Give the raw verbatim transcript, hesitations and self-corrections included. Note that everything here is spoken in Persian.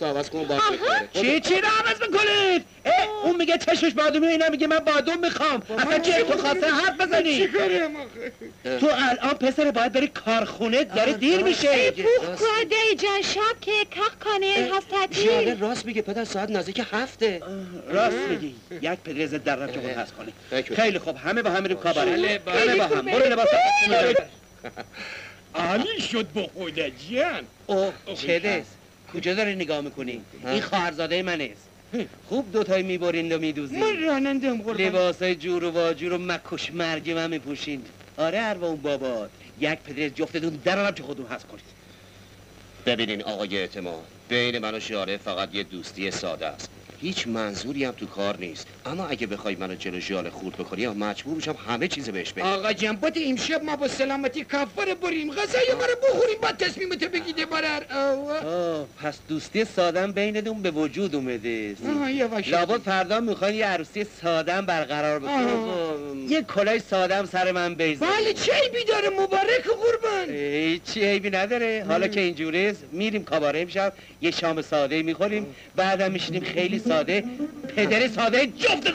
تو عوض کن با چی چی رو عوض میکنید؟ اون میگه چشش بادومی، اینا میگه من بادوم میخوام. اصلا چه تو خواسته حرف بزنی؟ تو الان پسر باید بری کارخونه، داره دیر میشه. پوخ کاده جان شب که کخ کانه هفت تعطیل. ژاله راست میگه پدر، ساعت نزدیک هفته. راست میگی. یک پریز در رفت چون حس کنه. خیلی خوب همه با هم میریم کاباره. همه با هم. برو لباس عالی شد به خودت جان. اوه چه کجا داری نگاه میکنی؟ این خواهرزاده من است. خوب دوتایی میبرین و میدوزین. من رانندم قربان. لباسای جور و واجور و مکش مرگ من میپوشین. آره ارواح بابات. یک پدرز جفتتون درارم که خودتون حس کنید. ببینین آقای اعتماد، بین من و ژاله فقط یه دوستی ساده است. هیچ منظوری هم تو کار نیست. اما اگه بخوای منو جلو ژاله خورد بکنی، یا مجبور میشم همه چیزو بهش بدم. آقا جنبات امشب ما با سلامتی کفاره بریم. غذای ما رو بخوریم بعد تصمیمت بگیری برر. آه پس دوستی ساده بینتون به وجود اومده. لابد فردا میخواین یه عروسی ساده برقرار بکنید. یه کلاه ساده سر من بزنید. بله چه عیبی داره مبارک قربان؟ هیچ عیبی نداره. حالا که اینجوریه میریم کاباره امشب، یه شام ساده میخوریم، بعدم میشینیم خیلی ساده پدر ساده جفت